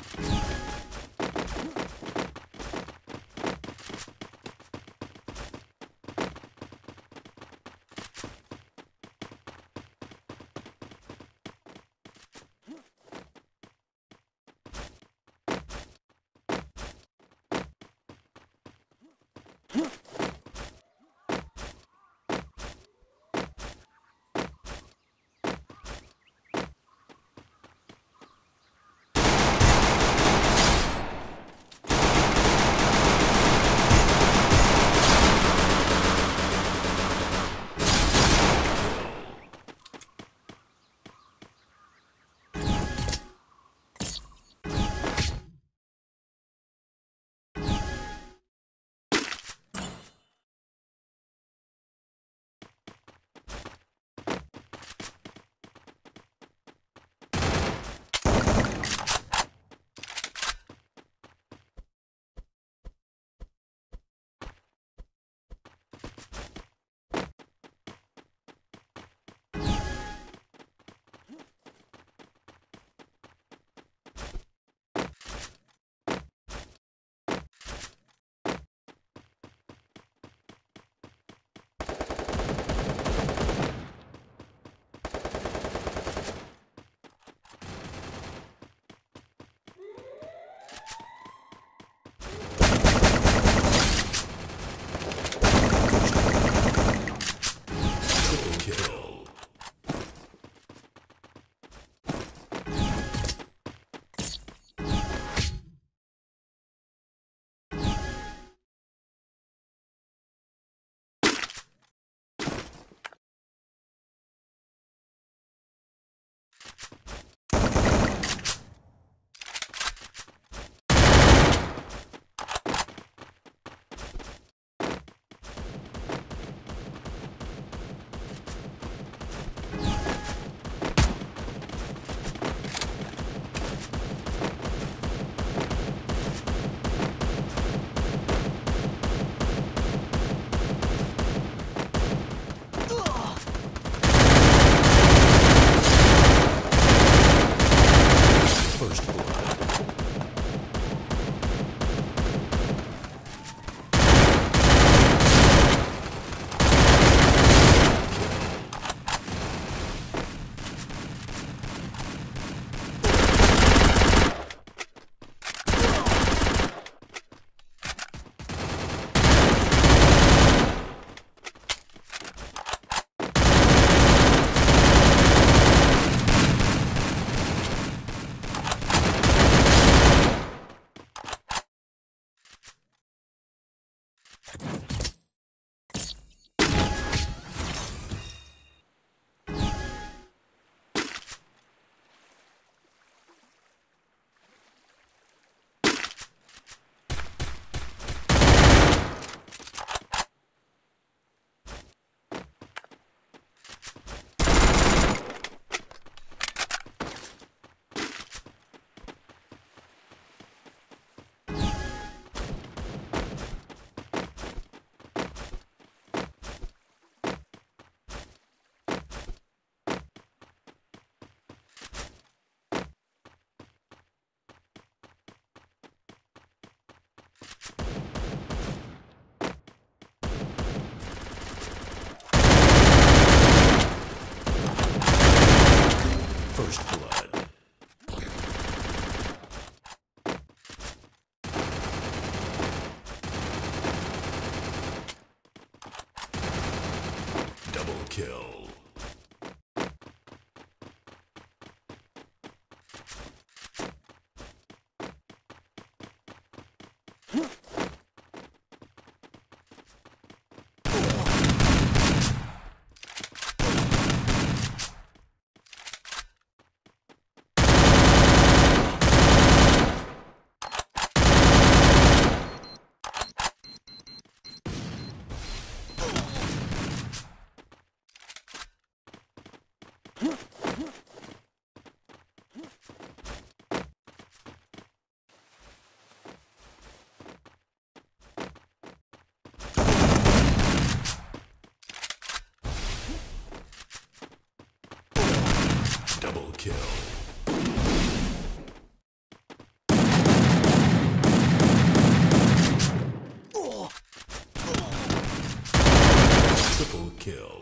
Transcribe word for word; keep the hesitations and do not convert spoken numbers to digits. Kill. Double kill. kill.